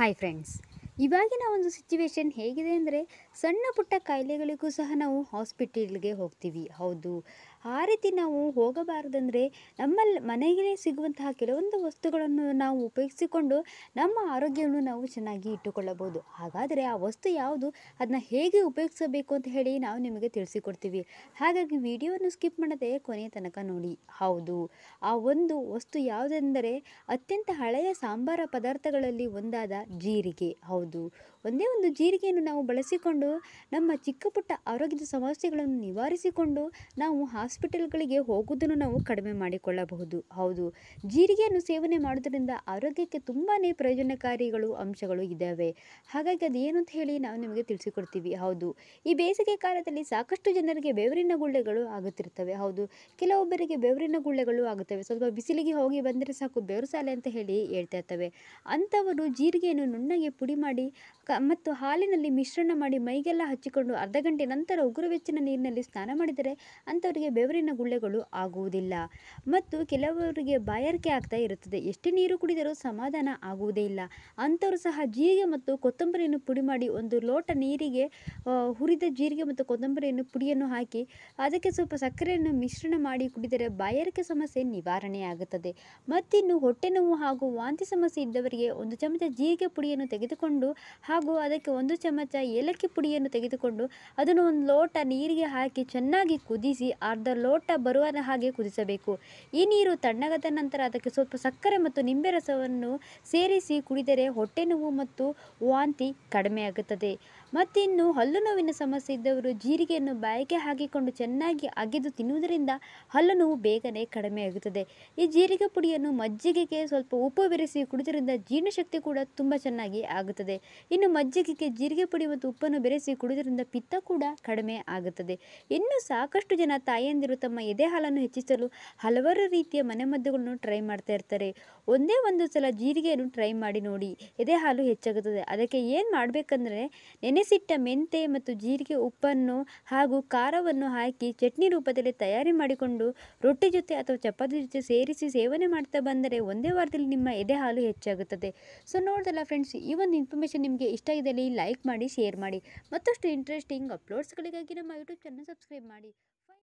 Hi friends, ಇವಾಗಿನ ಒಂದು situation ಹೇಗಿದೆ ಅಂದರೆ ಸಣ್ಣ ಪುಟ್ಟ ಕಾಯಿಲೆಗಳಿಗೂ ಸಹ ನಾವು ಹಾಸ್ಪಿಟಲ್ಗೆ ಹೋಗ್ತೀವಿ. ಹೌದು, ಆ ರೀತಿ ನಾವು ಹೋಗಬಾರ್ದಂದರೆ ನಮ್ಮಲ್ಲಿ ಮನೆಗೆ ಸಿಗುವಂತಹ ಕೆಲವೊಂದು ವಸ್ತುಗಳನ್ನು ನಾವು ಉಪಯೋಗಿಸಿಕೊಂಡು ನಮ್ಮ ಆರೋಗ್ಯವನ್ನು ನಾವು ಚೆನ್ನಾಗಿ ಇಟ್ಟುಕೊಳ್ಳಬಹುದು. ಹಾಗಾದರೆ ಆ ವಸ್ತು ಯಾವುದು, ಅದನ್ನ ಹೇಗೆ ಉಪಯೋಗಿಸಬೇಕು ಅಂತ ಹೇಳಿ ನಾವು ನಿಮಗೆ ತಿಳಿಸಿಕೊಡ್ತೀವಿ. ಹಾಗಾಗಿ ವಿಡಿಯೋವನ್ನು ಸ್ಕಿಪ್ ಮಾಡದೆ ಕೊನೆಯ ತನಕ ನೋಡಿ. ಹೌದು, ಆ ಒಂದು ವಸ್ತು ಯಾವುದೆಂದರೆ ಅತ್ಯಂತ ಹಳೆಯ ಸಾಂಬಾರ ಪದಾರ್ಥಗಳಲ್ಲಿ ಒಂದಾದ ಜೀರಿಗೆ. ಹೌದು, ಒಂದೇ ಒಂದು ಜೀರಿಗೆಯನ್ನು ನಾವು ಬಳಸಿಕೊಂಡು ನಮ್ಮ ಚಿಕ್ಕ ಪುಟ್ಟ ಆರೋಗ್ಯದ ಸಮಸ್ಯೆಗಳನ್ನು ನಿವಾರಿಸಿಕೊಂಡು ನಾವು ಹಾಸ್ಪಿಟಲ್ಗಳಿಗೆ ಹೋಗುವುದನ್ನು ನಾವು ಕಡಿಮೆ ಮಾಡಿಕೊಳ್ಳಬಹುದು. ಹೌದು, ಜೀರಿಗೆಯನ್ನು ಸೇವನೆ ಮಾಡೋದ್ರಿಂದ ಆರೋಗ್ಯಕ್ಕೆ ತುಂಬಾ ಪ್ರಯೋಜನಕಾರಿಗಳು ಅಂಶಗಳು ಇದ್ದಾವೆ. ಹಾಗಾಗಿ ಅದು ಏನು ಅಂತ ಹೇಳಿ ನಾವು ನಿಮಗೆ ತಿಳಿಸಿಕೊಡ್ತೀವಿ. ಹೌದು, ಈ ಬೇಸಿಗೆ ಕಾಲದಲ್ಲಿ ಸಾಕಷ್ಟು ಜನರಿಗೆ ಬೆವರಿನ ಗುಳ್ಳೆಗಳು ಆಗುತ್ತಿರ್ತವೆ. ಹೌದು, ಕೆಲವೊಬ್ಬರಿಗೆ ಬೆವರಿನ ಗುಳ್ಳೆಗಳು ಆಗುತ್ತವೆ. ಸ್ವಲ್ಪ ಬಿಸಿಲಿಗೆ ಹೋಗಿ ಬಂದರೆ ಸಾಕು ಬೆವರು ಸಾಲೆ ಅಂತ ಹೇಳಿ ಹೇಳ್ತಾ ಇರ್ತವೆ. ಅಂಥವರು ಜೀರಿಗೆಯನ್ನು ನುಣ್ಣಗೆ ಪುಡಿ ಮಾಡಿ ಮತ್ತು ಹಾಲಿನಲ್ಲಿ ಮಿಶ್ರಣ ಮಾಡಿ ಮೈಗೆಲ್ಲ ಹಚ್ಚಿಕೊಂಡು ಅರ್ಧ ಗಂಟೆ ನಂತರ ಉಗುರುಬೆಚ್ಚಿನ ನೀರಿನಲ್ಲಿ ಸ್ನಾನ ಮಾಡಿದರೆ ಅಂಥವರಿಗೆ ಬೆವರಿನ ಗುಳ್ಳೆಗಳು ಆಗುವುದಿಲ್ಲ. ಮತ್ತು ಕೆಲವರಿಗೆ ಬಾಯಾರಿಕೆ ಆಗ್ತಾ ಇರುತ್ತದೆ, ಎಷ್ಟೇ ನೀರು ಕುಡಿದರೂ ಸಮಾಧಾನ ಆಗುವುದೇ ಇಲ್ಲ. ಅಂಥವರು ಸಹ ಜೀರಿಗೆ ಮತ್ತು ಕೊತ್ತಂಬರಿಯನ್ನು ಪುಡಿ ಮಾಡಿ ಒಂದು ಲೋಟ ನೀರಿಗೆ ಹುರಿದ ಜೀರಿಗೆ ಮತ್ತು ಕೊತ್ತಂಬರಿಯನ್ನು ಪುಡಿಯನ್ನು ಹಾಕಿ ಅದಕ್ಕೆ ಸ್ವಲ್ಪ ಸಕ್ಕರೆಯನ್ನು ಮಿಶ್ರಣ ಮಾಡಿ ಕುಡಿದರೆ ಬಾಯಾರಿಕೆ ಸಮಸ್ಯೆ ನಿವಾರಣೆ ಆಗುತ್ತದೆ. ಮತ್ತಿನ್ನು ಹೊಟ್ಟೆ ನೋವು ಹಾಗೂ ವಾಂತಿ ಸಮಸ್ಯೆ ಇದ್ದವರಿಗೆ ಒಂದು ಚಮಚ ಜೀರಿಗೆ ಪುಡಿಯನ್ನು ತೆಗೆದುಕೊಂಡು ಹಾಗೂ ಅದಕ್ಕೆ ಒಂದು ಚಮಚ ಏಲಕ್ಕಿ ಪುಡಿಯನ್ನು ತೆಗೆದುಕೊಂಡು ಅದನ್ನು ಒಂದು ಲೋಟ ನೀರಿಗೆ ಹಾಕಿ ಚೆನ್ನಾಗಿ ಕುದಿಸಿ ಅರ್ಧ ಲೋಟ ಬರುವ ಹಾಗೆ ಕುದಿಸಬೇಕು. ಈ ನೀರು ತಣ್ಣಗಾದ ನಂತರ ಅದಕ್ಕೆ ಸ್ವಲ್ಪ ಸಕ್ಕರೆ ಮತ್ತು ನಿಂಬೆ ರಸವನ್ನು ಸೇರಿಸಿ ಕುಡಿದರೆ ಹೊಟ್ಟೆ ನೋವು ಮತ್ತು ವಾಂತಿ ಕಡಿಮೆಯಾಗುತ್ತದೆ. ಮತ್ತಿನ್ನು ಹಲ್ಲು ನೋವಿನ ಸಮಸ್ಯೆ ಇದ್ದವರು ಜೀರಿಗೆಯನ್ನು ಬಾಯಿಗೆ ಹಾಕಿಕೊಂಡು ಚೆನ್ನಾಗಿ ಅಗೆದು ತಿನ್ನುವುದರಿಂದ ಹಲ್ಲು ನೋವು ಬೇಗನೆ ಕಡಿಮೆಯಾಗುತ್ತದೆ. ಈ ಜೀರಿಗೆ ಪುಡಿಯನ್ನು ಮಜ್ಜಿಗೆಗೆ ಸ್ವಲ್ಪ ಉಪ್ಪು ಬೆರೆಸಿ ಕುಡಿದ್ರಿಂದ ಜೀರ್ಣಶಕ್ತಿ ಕೂಡ ತುಂಬ ಚೆನ್ನಾಗಿ ಆಗುತ್ತದೆ. ಇನ್ನು ಮಜ್ಜಿಗೆಗೆ ಜೀರಿಗೆ ಪುಡಿ ಮತ್ತು ಉಪ್ಪನ್ನು ಬೆರೆಸಿ ಕುಡಿದ್ರಿಂದ ಪಿತ್ತ ಕೂಡ ಕಡಿಮೆ ಆಗುತ್ತದೆ. ಇನ್ನು ಸಾಕಷ್ಟು ಜನ ತಾಯಂದಿರು ತಮ್ಮ ಎದೆ ಹಾಲನ್ನು ಹೆಚ್ಚಿಸಲು ಹಲವಾರು ರೀತಿಯ ಮನೆಮದ್ದುಗಳನ್ನು ಟ್ರೈ ಮಾಡ್ತಾ ಇರ್ತಾರೆ. ಒಂದೇ ಒಂದು ಸಲ ಜೀರಿಗೆಯನ್ನು ಟ್ರೈ ಮಾಡಿ ನೋಡಿ, ಎದೆ ಹಾಲು ಹೆಚ್ಚಾಗುತ್ತದೆ. ಅದಕ್ಕೆ ಏನು ಮಾಡಬೇಕಂದ್ರೆ ನೆನೆಸಿಟ್ಟ ಮೆಂತೆ ಮತ್ತು ಜೀರಿಗೆ ಉಪ್ಪನ್ನು ಹಾಗೂ ಖಾರವನ್ನು ಹಾಕಿ ಚಟ್ನಿ ರೂಪದಲ್ಲಿ ತಯಾರಿ ಮಾಡಿಕೊಂಡು ರೊಟ್ಟಿ ಜೊತೆ ಅಥವಾ ಚಪಾತಿ ಜೊತೆ ಸೇರಿಸಿ ಸೇವನೆ ಮಾಡ್ತಾ ಬಂದರೆ ಒಂದೇ ವಾರದಲ್ಲಿ ನಿಮ್ಮ ಎದೆ ಹಾಲು ಹೆಚ್ಚಾಗುತ್ತದೆ. ಸೊ ನೋಡಿದಲ್ಲ ಫ್ರೆಂಡ್ಸ್, ಈ ಒಂದು ಇನ್ಫಾರ್ಮೇಷನ್ ನಿಮಗೆ ಇಷ್ಟ ಇದ್ದಲ್ಲಿ ಲೈಕ್ ಮಾಡಿ, ಶೇರ್ ಮಾಡಿ. ಮತ್ತಷ್ಟು ಇಂಟ್ರೆಸ್ಟಿಂಗ್ ಅಪ್ಲೋಡ್ಸ್ಗಳಿಗಾಗಿ ನಮ್ಮ ಯೂಟ್ಯೂಬ್ ಚಾನಲ್ ಸಬ್ಸ್ಕ್ರೈಬ್ ಮಾಡಿ.